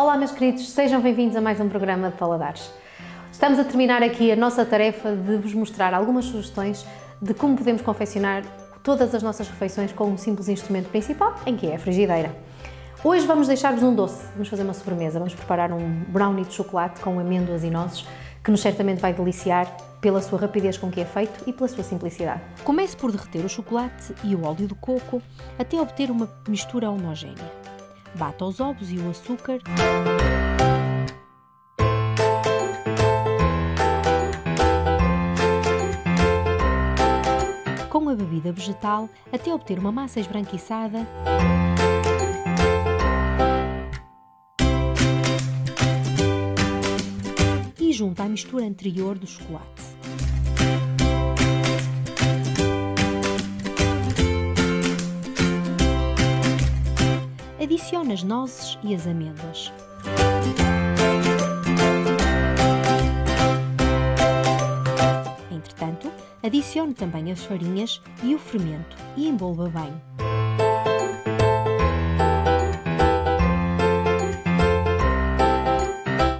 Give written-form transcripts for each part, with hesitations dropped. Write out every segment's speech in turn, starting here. Olá meus queridos, sejam bem-vindos a mais um programa de Paladares. Estamos a terminar aqui a nossa tarefa de vos mostrar algumas sugestões de como podemos confeccionar todas as nossas refeições com um simples instrumento principal, em que é a frigideira. Hoje vamos deixar-vos um doce, vamos fazer uma sobremesa, vamos preparar um brownie de chocolate com amêndoas e nozes, que nos certamente vai deliciar pela sua rapidez com que é feito e pela sua simplicidade. Comece por derreter o chocolate e o óleo de coco até obter uma mistura homogénea. Bata os ovos e o açúcar. Com a bebida vegetal até obter uma massa esbranquiçada. E junta à mistura anterior do chocolate. Adiciona as nozes e as amêndoas. Entretanto, adicione também as farinhas e o fermento e envolva bem.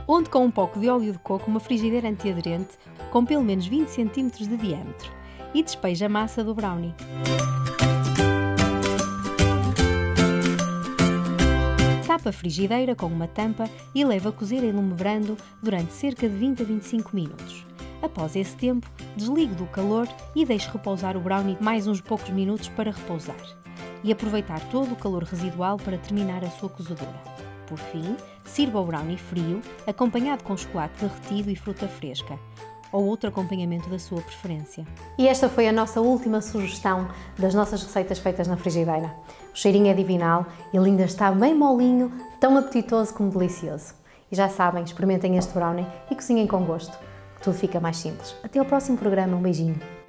Unte com um pouco de óleo de coco uma frigideira antiaderente com pelo menos 20 cm de diâmetro e despeje a massa do brownie. Tapa a frigideira com uma tampa e leva a cozer em lume brando durante cerca de 20 a 25 minutos. Após esse tempo, desligue do calor e deixe repousar o brownie mais uns poucos minutos para repousar e aproveitar todo o calor residual para terminar a sua cozedura. Por fim, sirva o brownie frio, acompanhado com chocolate derretido e fruta fresca, ou outro acompanhamento da sua preferência. E esta foi a nossa última sugestão das nossas receitas feitas na frigideira. O cheirinho é divinal, ele ainda está bem molinho, tão apetitoso como delicioso. E já sabem, experimentem este brownie e cozinhem com gosto, que tudo fica mais simples. Até ao próximo programa, um beijinho!